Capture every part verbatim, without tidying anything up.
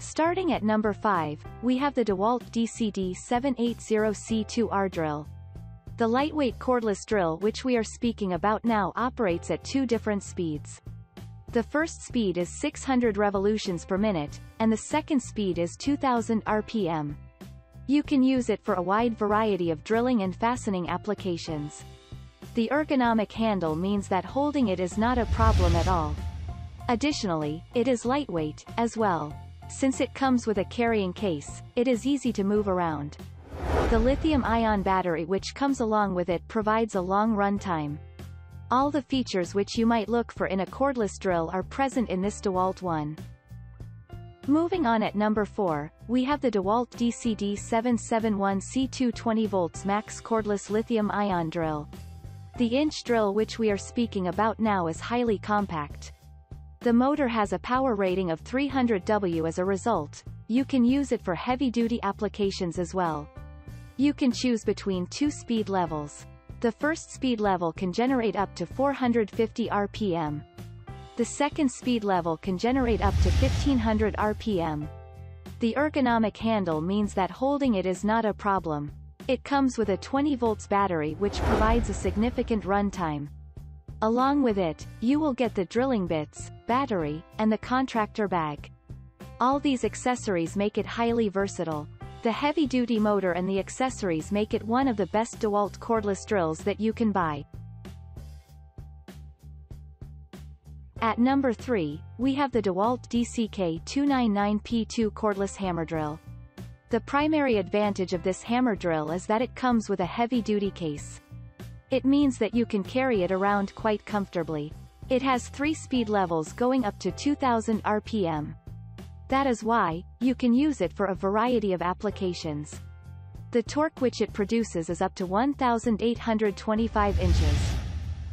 Starting at number five, we have the DeWalt D C D seven eighty C two R drill. The lightweight cordless drill which we are speaking about now operates at two different speeds. The first speed is six hundred revolutions per minute, and the second speed is two thousand R P M. You can use it for a wide variety of drilling and fastening applications. The ergonomic handle means that holding it is not a problem at all. Additionally, it is lightweight, as well. Since it comes with a carrying case, it is easy to move around. The lithium-ion battery which comes along with it provides a long run time. All the features which you might look for in a cordless drill are present in this DeWalt one. Moving on at number four, we have the DeWalt D C D seven seventy-one C two twenty volts max cordless lithium-ion drill. The inch drill which we are speaking about now is highly compact. The motor has a power rating of three hundred watts. As a result, you can use it for heavy-duty applications as well. You can choose between two speed levels. The first speed level can generate up to four hundred fifty R P M. The second speed level can generate up to fifteen hundred R P M. The ergonomic handle means that holding it is not a problem. It comes with a twenty volts battery which provides a significant run time. Along with it, you will get the drilling bits, battery, and the contractor bag. All these accessories make it highly versatile. The heavy-duty motor and the accessories make it one of the best DeWalt cordless drills that you can buy. At number three, we have the DeWalt D C K two ninety-nine P two cordless hammer drill. The primary advantage of this hammer drill is that it comes with a heavy-duty case. It means that you can carry it around quite comfortably. It has three speed levels going up to two thousand R P M. That is why you can use it for a variety of applications. The torque which it produces is up to one thousand eight hundred twenty-five inches.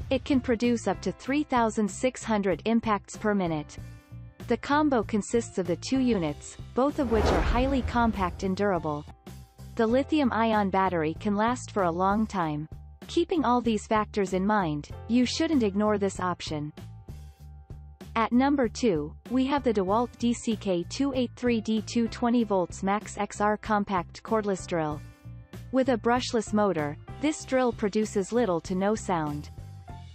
It can produce up to three thousand six hundred impacts per minute. The combo consists of the two units, both of which are highly compact and durable. The lithium-ion battery can last for a long time. Keeping all these factors in mind, you shouldn't ignore this option. At number two, we have the DeWalt D C K two eighty-three D two twenty volts max X R compact cordless drill. With a brushless motor, this drill produces little to no sound.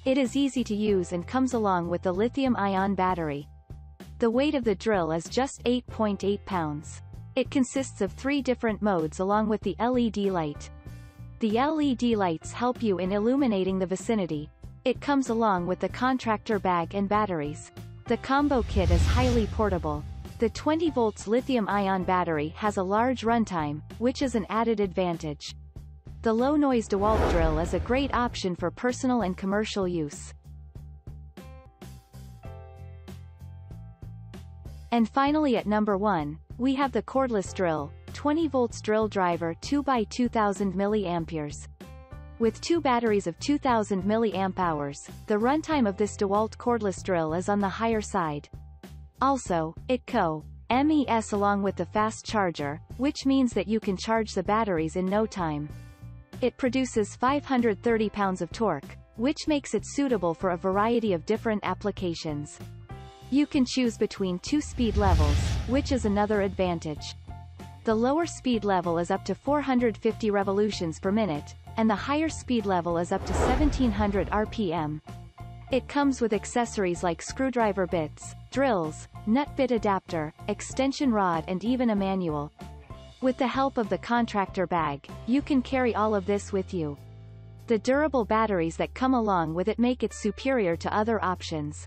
It is easy to use and comes along with the lithium-ion battery. The weight of the drill is just eight point eight pounds. It consists of three different modes along with the L E D light. The L E D lights help you in illuminating the vicinity. It comes along with the contractor bag and batteries. The combo kit is highly portable. The twenty volts lithium-ion battery has a large runtime, which is an added advantage. The low-noise DeWalt drill is a great option for personal and commercial use. And finally at number one, we have the cordless drill, twenty volts drill driver two by two thousand milliamperes. With two batteries of two thousand milliamp hours, the runtime of this DeWalt cordless drill is on the higher side. Also, it comes along with the fast charger, which means that you can charge the batteries in no time. It produces five hundred thirty pounds of torque, which makes it suitable for a variety of different applications. You can choose between two speed levels, which is another advantage. The lower speed level is up to four hundred fifty revolutions per minute, and the higher speed level is up to seventeen hundred R P M. It comes with accessories like screwdriver bits, drills, nut bit adapter, extension rod and even a manual. With the help of the contractor bag, you can carry all of this with you. The durable batteries that come along with it make it superior to other options.